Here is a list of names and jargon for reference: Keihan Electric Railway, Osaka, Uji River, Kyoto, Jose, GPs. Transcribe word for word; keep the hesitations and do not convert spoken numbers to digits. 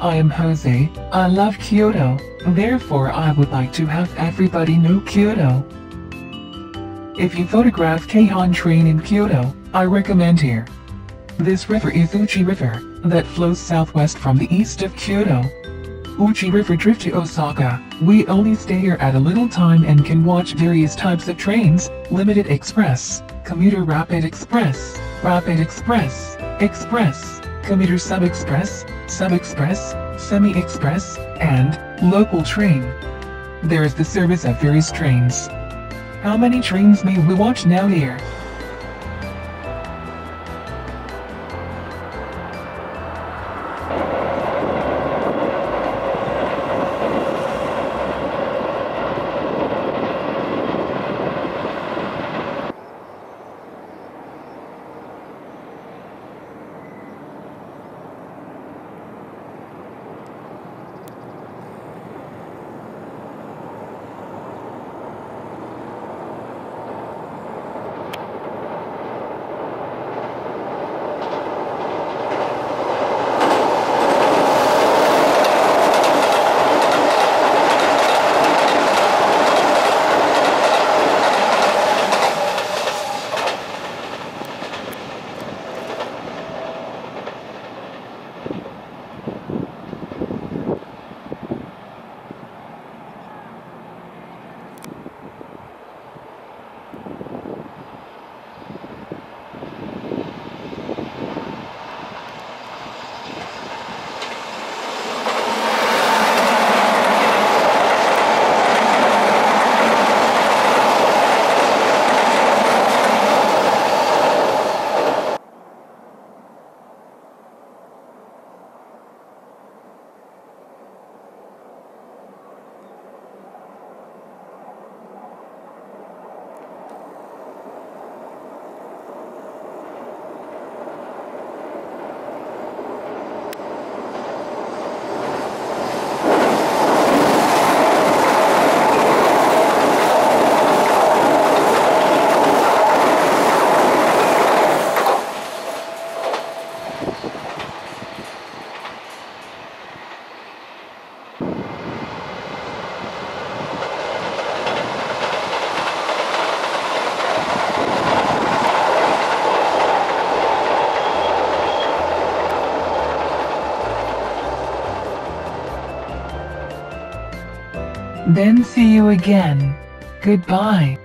I am Jose, I love Kyoto, therefore I would like to have everybody know Kyoto. If you photograph Keihan train in Kyoto, I recommend here. This river is Uji River, that flows southwest from the east of Kyoto. Uji River drift to Osaka, we only stay here at a little time and can watch various types of trains, Limited Express, Commuter Rapid Express, Rapid Express, Express, Commuter Sub-Express, Sub-Express, Semi-Express, and Local Train. There is the service of various trains. How many trains may we watch now here? Then see you again. Goodbye.